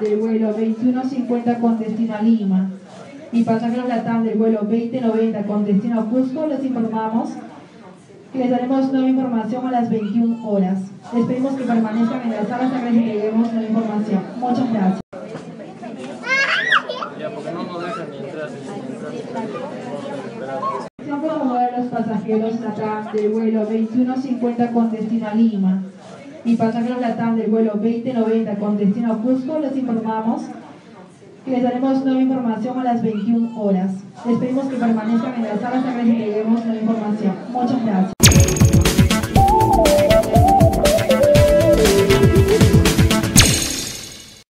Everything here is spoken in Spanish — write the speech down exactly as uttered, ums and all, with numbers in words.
del vuelo veintiuno cincuenta con destino a Lima y pasajeros Latam del vuelo veinte noventa con destino a Cusco, les informamos que les daremos nueva información a las veintiuna horas. Les pedimos que permanezcan en las salas hasta que les daremos nueva información. Muchas gracias. Pasajeros Latam del vuelo veintiuno cincuenta con destino a Lima y pasajeros Latam del vuelo veinte noventa con destino a Cusco, les informamos que les daremos nueva información a las veintiuna horas. Les pedimos que permanezcan en la sala hasta que les daremos nueva información. Muchas gracias.